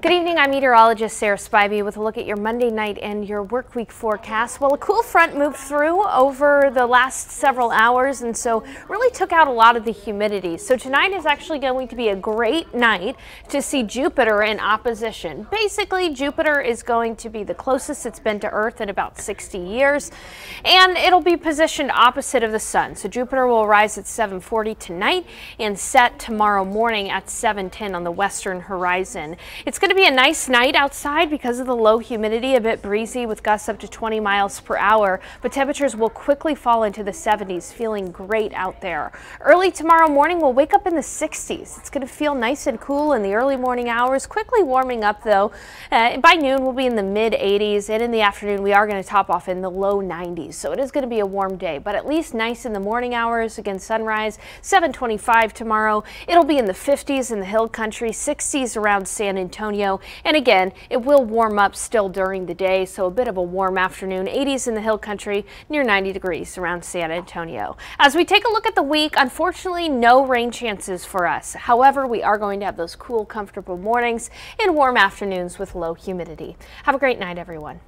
Good evening, I'm meteorologist Sarah Spivey with a look at your Monday night and your work week forecast. Well, a cool front moved through over the last several hours and so really took out a lot of the humidity. So tonight is actually going to be a great night to see Jupiter in opposition. Basically, Jupiter is going to be the closest it's been to Earth in about 60 years and it'll be positioned opposite of the Sun. So Jupiter will rise at 7:40 tonight and set tomorrow morning at 7:10 on the western horizon. It's going to be a nice night outside because of the low humidity, a bit breezy with gusts up to 20 miles per hour, but temperatures will quickly fall into the 70s, feeling great out there. Early tomorrow morning, we'll wake up in the 60s. It's going to feel nice and cool in the early morning hours, quickly warming up though. By noon, we'll be in the mid 80s, and in the afternoon, we are going to top off in the low 90s. So it is going to be a warm day, but at least nice in the morning hours. Again, sunrise 7:25 tomorrow. It'll be in the 50s in the hill country, 60s around San Antonio. And again, it will warm up still during the day, so a bit of a warm afternoon, 80s in the hill country, near 90 degrees around San Antonio. As we take a look at the week, unfortunately, no rain chances for us. However, we are going to have those cool, comfortable mornings and warm afternoons with low humidity. Have a great night, everyone.